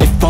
If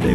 They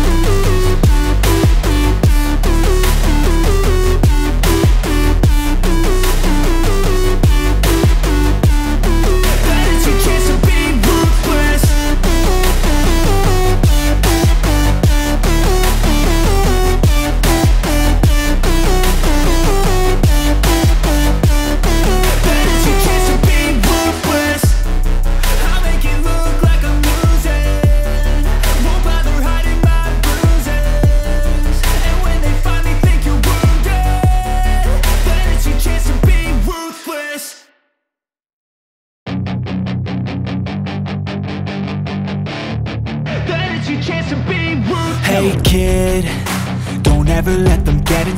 Hey kid, don't ever let them get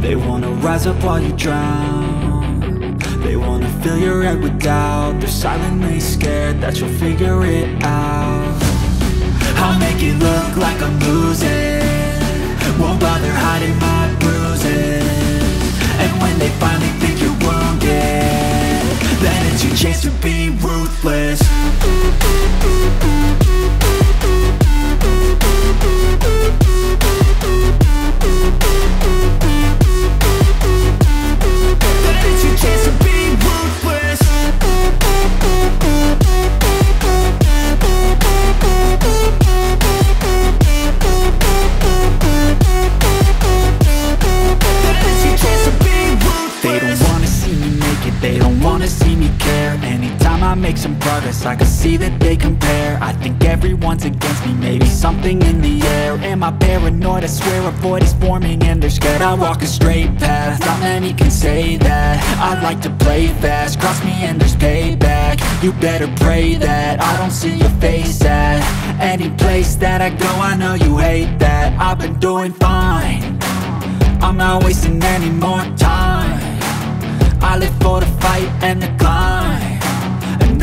They wanna rise up while you drown. They wanna fill your head with doubt. They're silently scared that you'll figure it out. I'll make it look like I'm losing. Won't bother hiding my bruises. And when they finally surface. I can see that they compare. I think everyone's against me, maybe something in the air. Am I paranoid? I swear a void is forming and they're scared. I walk a straight path, not many can say that. I like to play fast, cross me and there's payback. You better pray that I don't see your face at any place that I go. I know you hate that. I've been doing fine, I'm not wasting any more time. I live for the fight and the climb, and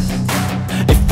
If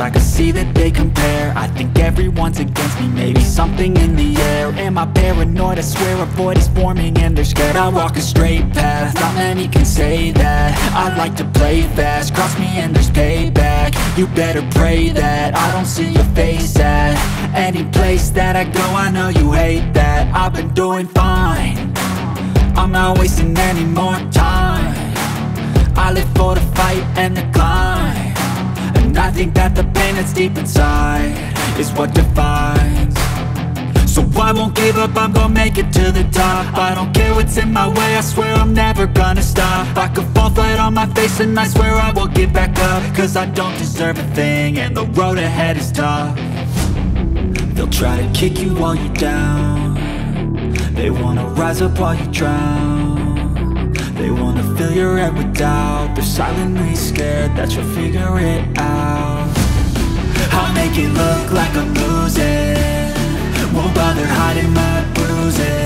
I can see that they compare. I think everyone's against me, maybe something in the air. Am I paranoid? I swear a void is forming and they're scared. I walk a straight path, not many can say that. I like to play fast, cross me and there's payback. You better pray that I don't see your face at any place that I go. I know you hate that. I've been doing fine, I'm not wasting any more time. I live for the fight and the climb, and I think that the pain that's deep inside is what defines. So I won't give up, I'm gonna make it to the top. I don't care what's in my way, I swear I'm never gonna stop. I could fall flat on my face and I swear I won't give back up. Cause I don't deserve a thing and the road ahead is tough. They'll try to kick you while you're down, they wanna rise up while you drown. They wanna fill your head with doubt, they're silently scared that you'll figure it out. I'll make it look like I'm losing, won't bother hiding my bruises.